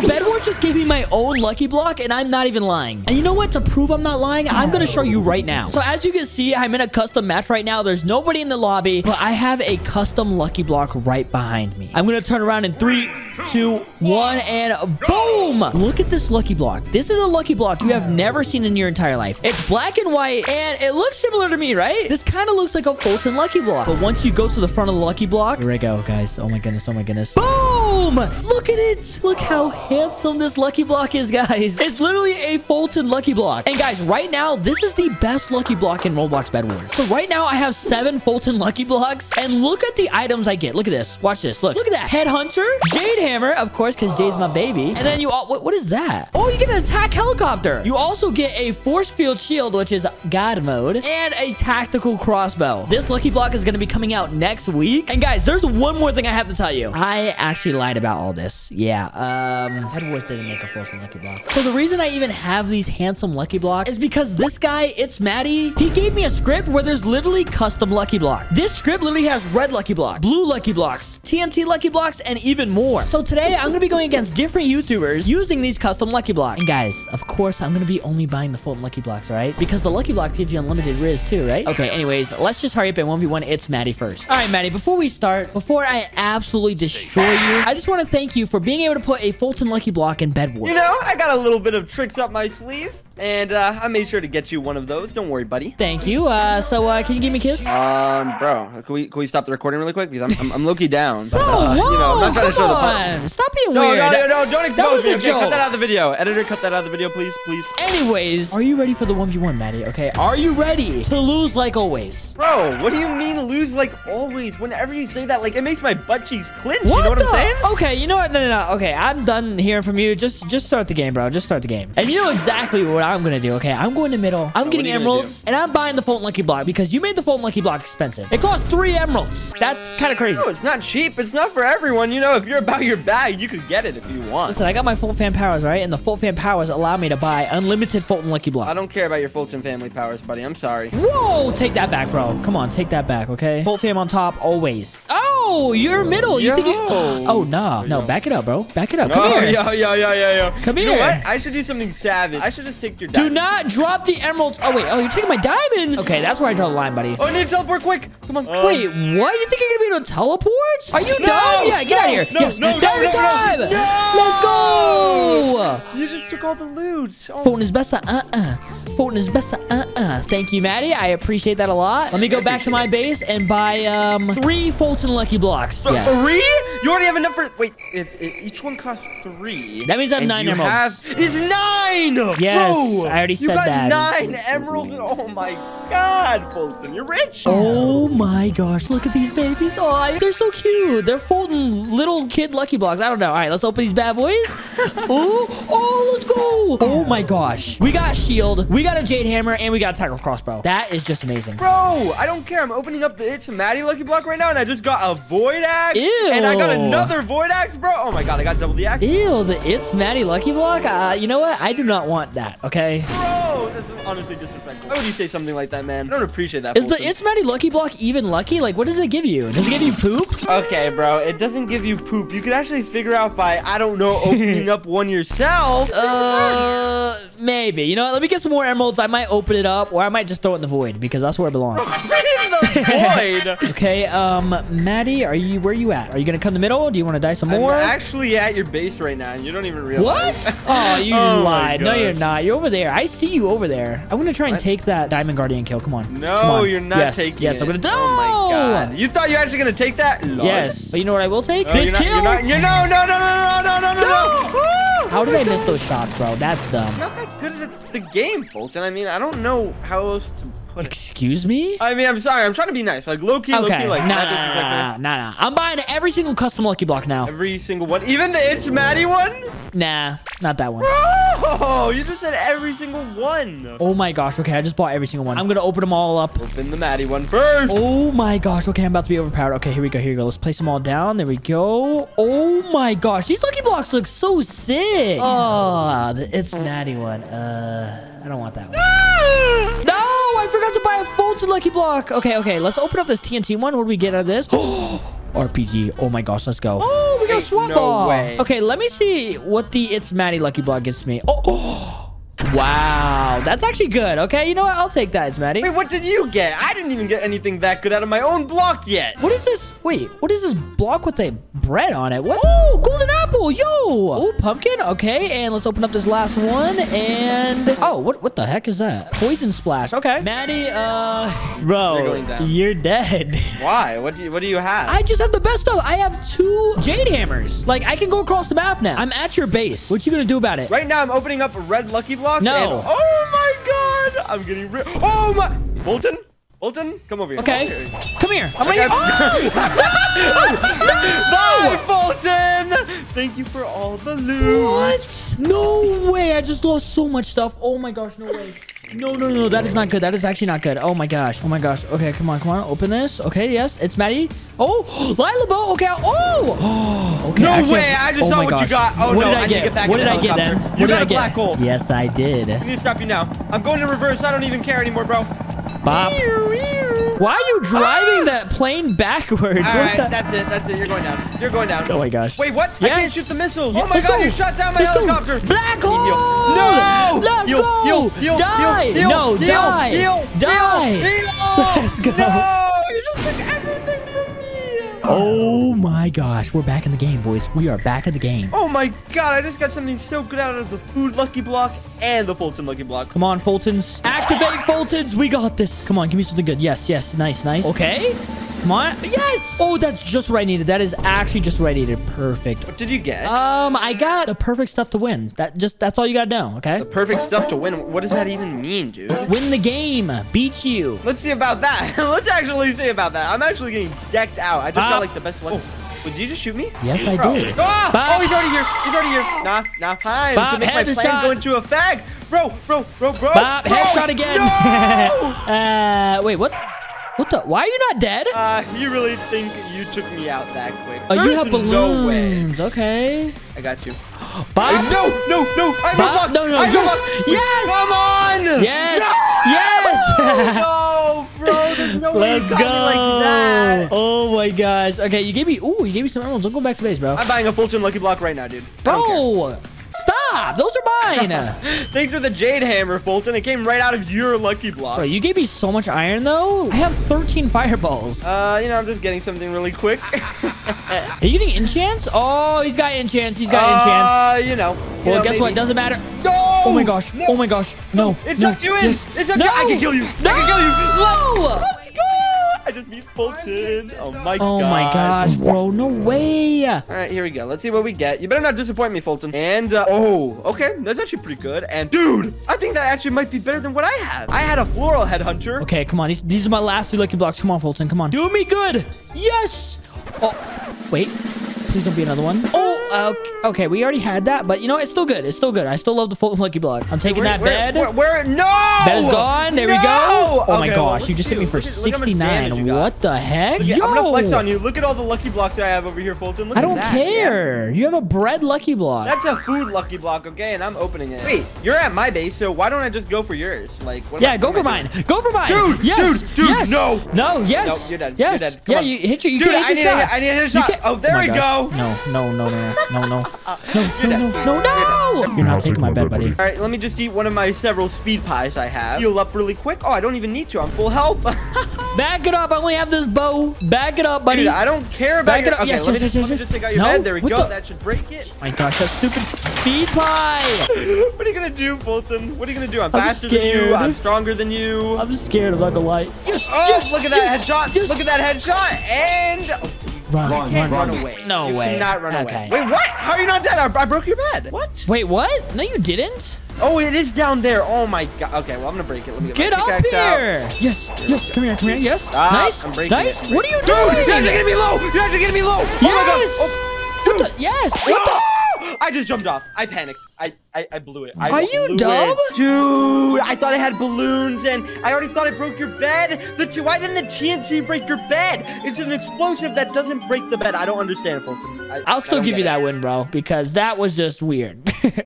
So Bedwars just gave me my own Lucky Block, and I'm not even lying. And you know what? To prove I'm not lying, I'm going to show you right now. So as you can see, I'm in a custom match right now. There's nobody in the lobby, but I have a custom Lucky Block right behind me. I'm going to turn around in 3, 2, 1, and boom! Look at this Lucky Block. This is a Lucky Block you have never seen in your entire life. It's black and white, and it looks similar to me, right? This kind of looks like a Foltyn Lucky Block. But once you go to the front of the Lucky Block... Here we go, guys. Oh my goodness, oh my goodness. Boom! Look at it! Look how handsome this Lucky Block is, guys. It's literally a Foltyn Lucky Block. And guys, right now, this is the best Lucky Block in Roblox Bedwars. So right now, I have 7 Foltyn Lucky Blocks. And look at the items I get. Look at this. Watch this. Look. Look at that. Headhunter. Jade Hammer, of course, because Jade's my baby. And then you all... What is that? Oh, you get an attack helicopter. You also get a force field shield, which is God mode, and a tactical crossbow. This Lucky Block is going to be coming out next week. And guys, there's one more thing I have to tell you. I actually lied about all this. Yeah, Bedwars didn't make a Foltyn Lucky Block. So the reason I even have these handsome Lucky Blocks is because this guy, It's Maddie, he gave me a script where there's literally custom Lucky Block. This script literally has red Lucky Block, blue Lucky Blocks, TNT Lucky Blocks, and even more. So today, I'm going to be going against different YouTubers using these custom Lucky Blocks. And guys, of course, I'm going to be only buying the Foltyn Lucky Blocks, all right? Because the Lucky Block gives you unlimited riz too, right? Okay, anyways, let's just hurry up and 1v1 It's Maddie first. All right, Maddie, before we start, before I absolutely destroy you, I just want to thank you for being able to put a Foltyn Lucky Block in Bedwars. You know, I got a little bit of tricks up my sleeve, and I made sure to get you one of those. Don't worry, buddy. Thank you. So can you give me a kiss? Bro, can we stop the recording really quick? Because I'm low-key down. Bro, whoa, you know, I'm not trying to show the pun. Stop being weird. No, don't expose me. Okay, cut that out of the video. Editor, cut that out of the video, please, please. Anyways, are you ready for the 1v1, Maddie? Okay, are you ready to lose like always? Bro, what do you mean lose like always? Whenever you say that, like, it makes my butt cheeks clench. You know what I'm saying? Okay, you know what? No. Okay, I'm done hearing from you. Just start the game, bro. Just start the game. And you know exactly what I'm going to do, okay? I'm going to middle. I'm getting emeralds, and I'm buying the Foltyn Lucky Block because you made the Foltyn Lucky Block expensive. It costs 3 emeralds. That's kind of crazy. No, it's not cheap. It's not for everyone. You know, if you're about your bag, you could get it if you want. Listen, I got my full fan powers, right? And the full fan powers allow me to buy unlimited Foltyn Lucky Block. I don't care about your Foltyn family powers, buddy. I'm sorry. Whoa! Take that back, bro. Come on, take that back, okay? Full fam on top, always. Oh, you're middle. You think you... Oh, no. No, back it up, bro. Back it up. Come here. Yo. Come here. You know what? I should do something savage. I should just take your diamonds. Do not drop the emeralds. Oh, wait. Oh, you're taking my diamonds. Okay, that's where I draw the line, buddy. Oh, I need to teleport quick. Come on. Wait, what? You think you're going to be able to teleport? Are you dumb? Yeah, get out of here. No, let's go. You just took all the loot. Foltyn is best. Foltyn is best. Thank you, Maddie. I appreciate that a lot. Let me go back to my base and buy 3 Foltyn Lucky Blocks. Yes. 3? You already have enough for... Wait, if each one costs 3... That means I have 9 emeralds. It's 9! Yes, bro, I already said that. You got 9 emeralds. Oh my God, Foltyn, you're rich. Oh my gosh, look at these babies. Oh, they're so cute. They're Foltyn little kid Lucky Blocks. I don't know. All right, let's open these bad boys. Oh, let's go. Oh my gosh. We got shield, we got a Jade Hammer, and we got a tackle crossbow. That is just amazing. Bro, I don't care. I'm opening up the It's Maddie Lucky Block right now, and I just got a void axe. Ew. And I got another void axe, bro. Oh my God, I got double the axe. Ew, the It's Maddie Lucky Block. You know what? I do not want that, okay? Bro, this is honestly disrespectful. Why would you say something like that, man? I don't appreciate that. Is the It's Maddie Lucky Block even lucky? Like, what does it give you? Does it give you poop? Okay, bro, it doesn't give you poop. You can actually figure out by, I don't know, opening up one yourself. Maybe. You know what? Let me get some more emeralds. I might open it up, or I might just throw it in the void because that's where it belongs. Okay, Maddie, where are you at? Are you gonna come to the middle? Do you want to die some more? I'm actually at your base right now, and you don't even realize. What? Oh, you lied. No, you're not. You're over there. I see you over there. I'm gonna try and take that Diamond Guardian kill. Come on. No, come on. You're not taking it. Yes, I'm gonna. No! Oh my God! You thought you were actually gonna take that? Lord. Yes, but you know what I will take? This kill. No! How did I miss those shots, bro? That's dumb. Not that good at the game, folks. And I mean, I don't know how else to put it. Excuse me? I mean, I'm sorry. I'm trying to be nice. Like, low-key, okay. Low-key. Like, nah. I'm buying every single custom Lucky Block now. Every single one? Even the It's Maddie one? Nah, not that one. Bro, you just said every single one. Oh, my gosh. Okay, I just bought every single one. I'm going to open them all up. Open the Maddie one first. Oh, my gosh. Okay, I'm about to be overpowered. Okay, here we go. Let's place them all down. There we go. Oh, my gosh. These Lucky Blocks look so sick. Oh, the It's Maddie one. I don't want that one. No! I forgot to buy a Foltyn Lucky Block. Okay. Let's open up this TNT one. What do we get out of this? RPG. Oh my gosh, let's go. Oh, we got a swap ball. Way. Okay, let me see what the It's Maddie Lucky Block gets me. Oh, wow. That's actually good. Okay, you know what? I'll take that, It's Maddie. Wait, what did you get? I didn't even get anything that good out of my own block yet. What is this? Wait, what is this block with a bread on it? What? Oh, golden apple. Yo. Oh, pumpkin. Okay, and let's open up this last one. And oh, what the heck is that? Poison splash. Okay, Maddie, bro, you're dead. Why? What do you have? I just have the best stuff. I have 2 jade hammers. Like, I can go across the map now. I'm at your base. What you gonna do about it? Right now, I'm opening up a red lucky block. No. And oh my god, I'm getting ripped. Oh my, Foltyn. Foltyn, come over here. Okay. Come here. I'm right here. Oh! No! Bye, Foltyn! Thank you for all the loot. What? No way. I just lost so much stuff. Oh, my gosh. No way. No, no, no. That is not good. That is actually not good. Oh, my gosh. Oh, my gosh. Okay, come on. Come on. Open this. Okay, yes. It's Maddie. Oh, Lila Bo. Okay. Oh! Okay, no actually, way. I just saw what you got. Oh, what no. I need to get back. What did I get then? You got a black hole. Yes, I did. We need to stop you now. I'm going in reverse. I don't even care anymore, bro. Bop. Why are you driving that plane backwards? All right, that's it. That's it. You're going down. You're going down. Oh, my gosh. Wait, what? Yes. I can't shoot the missiles. Oh, my Let's God. Go. You shot down my helicopter. Black hole. No. Let's go. Die. No, die. Die. Let's go. No, you just took everything from me. Oh, my gosh. We're back in the game, boys. We are back in the game. Oh, my God. I just got something so good out of the food lucky block. And the Foltyn lucky block. Come on, Foltyns. Activate Foltyns. We got this. Come on, give me something good. Yes, yes. Nice, nice. Okay. Come on. Yes. Oh, that's just what I needed. That is actually just what I needed. Perfect. What did you get? I got the perfect stuff to win. That's all you gotta know, okay? The perfect stuff to win. What does that even mean, dude? Win the game. Beat you. Let's see about that. Let's actually see about that. I'm actually getting decked out. I just got like the best luck. Did you just shoot me? Yes, I did. Oh, he's already here. He's already here. Nah, fine. Bob, to make my plan go into effect. Bro. Bob, headshot again. No! Wait, what? What the? Why are you not dead? You really think you took me out that quick? Oh, you have balloons. No way. Okay. I got you. Bob. No. Bob, no. Yes. Come on. Yes. No! Yes. No, bro. There's no way you got me like that. Oh my gosh. Okay, you gave me some emeralds. Don't go back to base, bro. I'm buying a Foltyn lucky block right now, dude. Bro. Stop! Those are mine! Thanks for the jade hammer, Foltyn. It came right out of your lucky block. Bro, you gave me so much iron, though. I have 13 fireballs. You know, I'm just getting something really quick. Are you getting enchants? Oh, he's got enchants. He's got enchants. You know. Well, guess maybe. What? Doesn't matter. No! Oh, my gosh. No. Oh, my gosh. No. It sucked you in. Yes. It sucked you. I can kill you. No! I can kill you. Let's go! I just need Foltyn. Oh my gosh, bro. No way. All right, here we go. Let's see what we get. You better not disappoint me, Foltyn. And, okay. That's actually pretty good. And, dude, I think that actually might be better than what I have. I had a floral headhunter. Okay, come on. These are my last 2 lucky blocks. Come on, Foltyn. Come on. Do me good. Yes. Oh, wait. Please don't be another one. Oh, okay. We already had that, but you know, it's still good. It's still good. I still love the Foltyn lucky block. I'm taking that bed. Where? No! Bed is gone. There we go. Oh, okay, my gosh. Well, you just hit me for 69. What the heck? Yo! I'm going to flex on you. Look at all the lucky blocks that I have over here, Foltyn. Look at that. I don't care. Yeah. You have a bread lucky block. That's a food lucky block, okay? And I'm opening it. Wait, you're at my base, so why don't I just go for yours? Like, what go for mine. Go for mine. Dude, yes. Dude, yes. No, yes. No, you're dead. Yes. You're dead. Come on. You hit your shots. I need to hit a shot. Oh, there we go. No. You're not taking my bed, buddy. All right, let me just eat one of my several speed pies I have. Heal up really quick. Oh, I don't even need to. I'm full health. Back it up. I only have this bow. Back it up, buddy. Dude, I don't care about it. Okay, yes, let me just take out your bed. There we go. That should break it. My gosh, that stupid speed pie. What are you going to do, Foltyn? What are you going to do? I'm faster than you. I'm stronger than you. I'm scared. I'm not going to lie. Yes, look at that headshot. Look at that headshot. And... Oh. Run away. No way. You cannot run away. Wait, what? How are you not dead? I broke your bed. What? Wait, what? No, you didn't. Oh, it is down there. Oh, my God. Okay, well, I'm going to break it. Let me get up here. Out. Yes. Come here. Yes. Stop. Nice. I'm breaking it. What are you doing? Dude, you're actually getting me low. Yes. Oh, my God. Dude. Yes. I just jumped off. I panicked. I blew it. Are you dumb? Dude, I thought I had balloons, and I already thought it broke your bed. Why didn't the TNT break your bed? It's an explosive that doesn't break the bed. I don't understand, Foltyn. I'll still give you that win, bro, because that was just weird.